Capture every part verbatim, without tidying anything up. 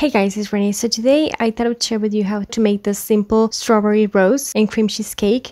Hey guys, it's Renee. So today I thought I would share with you how to make this simple strawberry rose and cream cheese cake.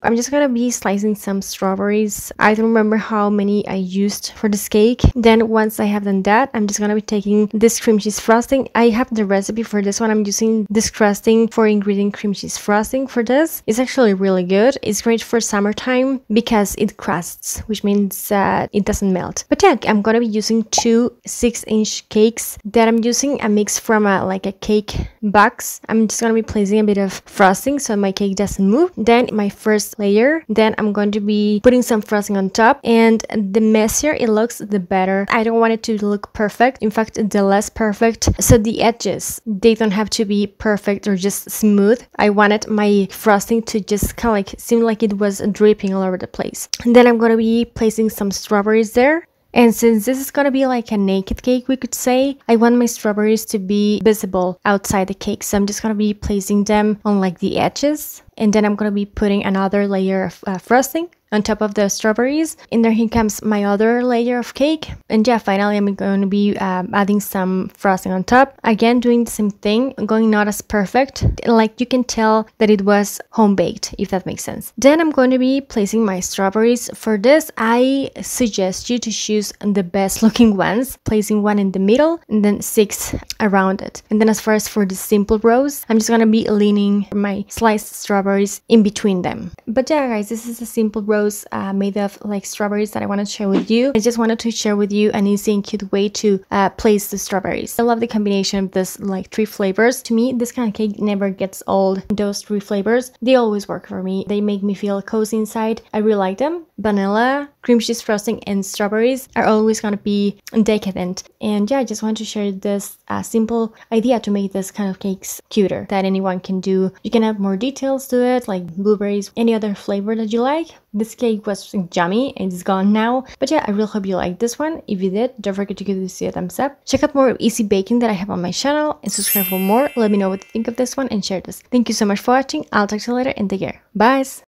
I'm just gonna be slicing some strawberries. I don't remember how many I used for this cake. Then once I have done that, I'm just gonna be taking this cream cheese frosting. I have the recipe for this one. I'm using this crusting for ingredient cream cheese frosting for this. It's actually really good. It's great for summertime because it crusts, which means that it doesn't melt. But yeah, I'm gonna be using two six inch cakes that I'm using a mix from a, like a cake box. I'm just gonna be placing a bit of frosting so my cake doesn't move. Then my first layer, then I'm going to be putting some frosting on top, and the messier it looks, the better. I don't want it to look perfect, in fact the less perfect, so the edges, they don't have to be perfect or just smooth. I wanted my frosting to just kind of like seem like it was dripping all over the place. And then I'm going to be placing some strawberries there. And since this is gonna be like a naked cake, we could say, I want my strawberries to be visible outside the cake. So I'm just gonna be placing them on like the edges. And then I'm gonna be putting another layer of uh, frosting on top of the strawberries. And then here comes my other layer of cake. And yeah, finally I'm going to be um, adding some frosting on top. Again, doing the same thing, going not as perfect. Like you can tell that it was home baked, if that makes sense. Then I'm going to be placing my strawberries. For this, I suggest you to choose the best looking ones, placing one in the middle and then six around it. And then as far as for the simple rose, I'm just going to be leaning my sliced strawberries in between them. But yeah guys, this is a simple rose Uh, made of like strawberries that I want to share with you. I just wanted to share with you an easy and cute way to uh, place the strawberries. I love the combination of this like three flavors. To me, this kind of cake never gets old. Those three flavors, they always work for me. They make me feel cozy inside. I really like them. Vanilla, cream cheese frosting, and strawberries are always going to be decadent. And yeah, I just want to share this uh, simple idea to make this kind of cakes cuter that anyone can do. You can add more details to it, like blueberries, any other flavor that you like. This cake was yummy, it's gone now. But yeah, I really hope you liked this one. If you did, don't forget to give this a thumbs up. Check out more easy baking that I have on my channel and subscribe for more. Let me know what you think of this one and share this. Thank you so much for watching. I'll talk to you later and take care. Bye!